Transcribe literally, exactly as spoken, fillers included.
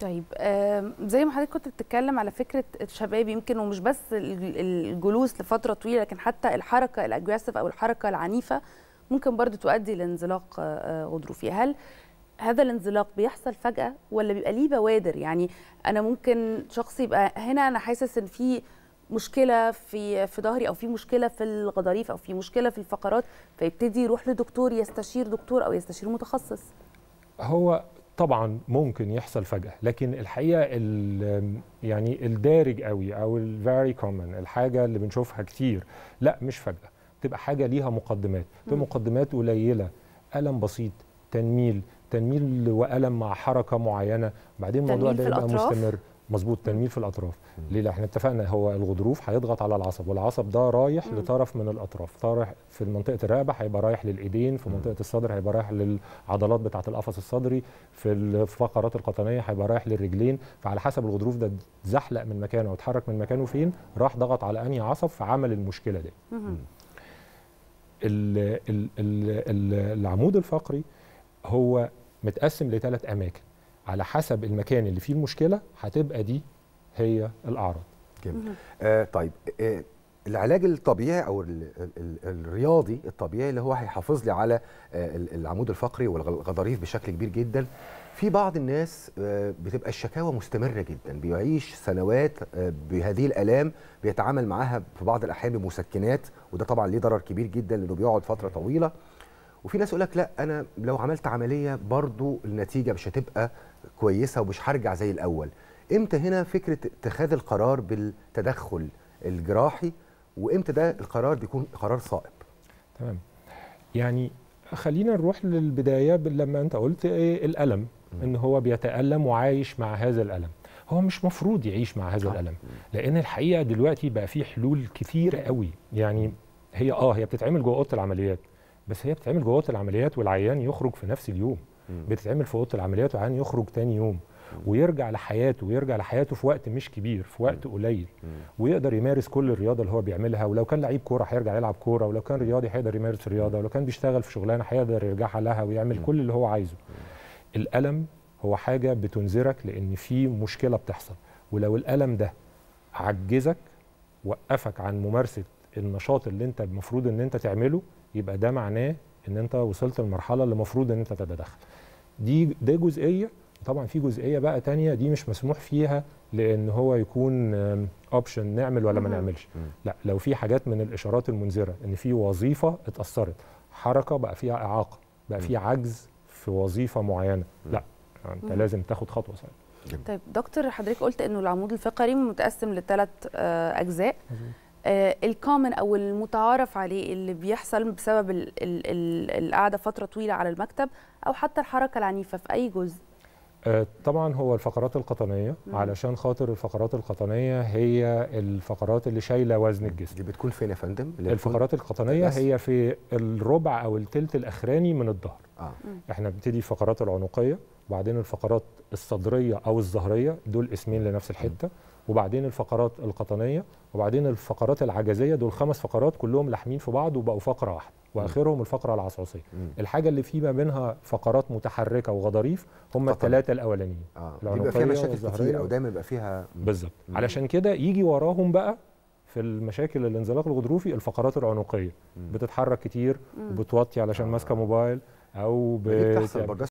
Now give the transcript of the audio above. طيب زي ما حضرتك كنت بتتكلم على فكره الشباب، يمكن ومش بس الجلوس لفتره طويله، لكن حتى الحركه الاجريسيف او الحركه العنيفه ممكن برضو تؤدي لانزلاق غضروفي. هل هذا الانزلاق بيحصل فجاه ولا بيبقى ليه بوادر؟ يعني انا ممكن شخص يبقى هنا انا حاسس ان في مشكله في في ظهري او في مشكله في الغضاريف او في مشكله في الفقرات، فيبتدي يروح لدكتور، يستشير دكتور او يستشير متخصص. هو طبعا ممكن يحصل فجأة، لكن الحقيقة يعني الدارج قوي او الفيري كومن، الحاجة اللي بنشوفها كتير، لا مش فجأة، بتبقى حاجة ليها مقدمات، بتبقى مقدمات قليلة، ألم بسيط، تنميل، تنميل وألم مع حركة معينة، بعدين الموضوع ده يبقى مستمر. مظبوط، تنميل في الأطراف. ليه؟ لا احنا اتفقنا هو الغضروف هيضغط على العصب، والعصب ده رايح مم. لطرف من الأطراف، طرف في منطقة الرقبة هيبقى رايح للإيدين، في منطقة الصدر هيبقى رايح للعضلات بتاعة القفص الصدري، في الفقرات القطنية هيبقى رايح للرجلين، فعلى حسب الغضروف ده اتزحلق من مكانه واتحرك من مكانه فين، راح ضغط على أنهي عصب فعمل المشكلة دي. ال ال ال العمود الفقري هو متقسم لثلاث أماكن، على حسب المكان اللي فيه المشكله هتبقى دي هي الاعراض. جميل. آه طيب آه العلاج الطبيعي او ال ال ال الرياضي الطبيعي اللي هو هيحافظ لي على آه العمود الفقري والغضاريف بشكل كبير جدا. في بعض الناس آه بتبقى الشكاوى مستمره جدا، بيعيش سنوات آه بهذه الالام، بيتعامل معاها في بعض الاحيان بمسكنات، وده طبعا ليه ضرر كبير جدا لانه بيقعد فتره طويله. وفي ناس يقول لك لا انا لو عملت عمليه برضو النتيجه مش هتبقى كويسه ومش هرجع زي الاول. امتى هنا فكره اتخاذ القرار بالتدخل الجراحي، وامتى ده القرار بيكون قرار صائب؟ تمام. يعني خلينا نروح للبدايه لما انت قلت ايه الالم، ان هو بيتالم وعايش مع هذا الالم. هو مش مفروض يعيش مع هذا الالم، لان الحقيقه دلوقتي بقى في حلول كثيره قوي. يعني هي اه هي بتتعمل جوه اوضه العمليات، بس هي بتتعمل جوه اوضه العمليات والعيان يخرج في نفس اليوم. بتتعمل في اوضه العمليات وعيان يخرج تاني يوم ويرجع لحياته، ويرجع لحياته في وقت مش كبير، في وقت قليل، ويقدر يمارس كل الرياضه اللي هو بيعملها، ولو كان لعيب كوره هيرجع يلعب كوره، ولو كان رياضي هيقدر يمارس رياضه، ولو كان بيشتغل في شغلانه هيقدر يرجعها لها ويعمل كل اللي هو عايزه. الالم هو حاجه بتنذرك لان في مشكله بتحصل، ولو الالم ده عجزك، وقفك عن ممارسه النشاط اللي انت المفروض ان انت تعمله، يبقى ده معناه ان انت وصلت للمرحله اللي المفروض ان انت تتدخل. دي ده جزئيه، طبعا في جزئيه بقى ثانيه دي مش مسموح فيها لان هو يكون اوبشن نعمل ولا ما نعملش. لا، لو في حاجات من الاشارات المنذره ان في وظيفه اتاثرت، حركه بقى فيها اعاقه، بقى في عجز في وظيفه معينه، لا يعني انت لازم تاخد خطوه ساعتها. طيب دكتور، حضرتك قلت انه العمود الفقري متقسم لثلاث اجزاء. الكومن او المتعارف عليه اللي بيحصل بسبب ال ال ال القعده فتره طويله على المكتب، او حتى الحركه العنيفه في اي جزء؟ آه طبعا هو الفقرات القطنيه، مم. علشان خاطر الفقرات القطنيه هي الفقرات اللي شايله وزن الجسم. دي بتكون فين يا فندم؟ الفقرات القطنيه هي في الربع او الثلث الاخراني من الظهر. آه. احنا بنبتدي الفقرات العنقيه، وبعدين الفقرات الصدريه او الظهريه، دول اسمين لنفس الحته، وبعدين الفقرات القطنيه، وبعدين الفقرات العجزيه، دول خمس فقرات كلهم لاحمين في بعض وبقوا فقره واحده، واخرهم الفقره العصعصيه. الحاجه اللي في ما بينها فقرات متحركه وغضاريف هم الثلاثه الاولانيين. آه. يبقى فيها مشاكل كتير او دايما يبقى فيها بالظبط. علشان كده يجي وراهم بقى في المشاكل الانزلاق الغضروفي الفقرات العنقيه، مم. بتتحرك كتير، مم. وبتوطي علشان ماسكه موبايل او بتحصل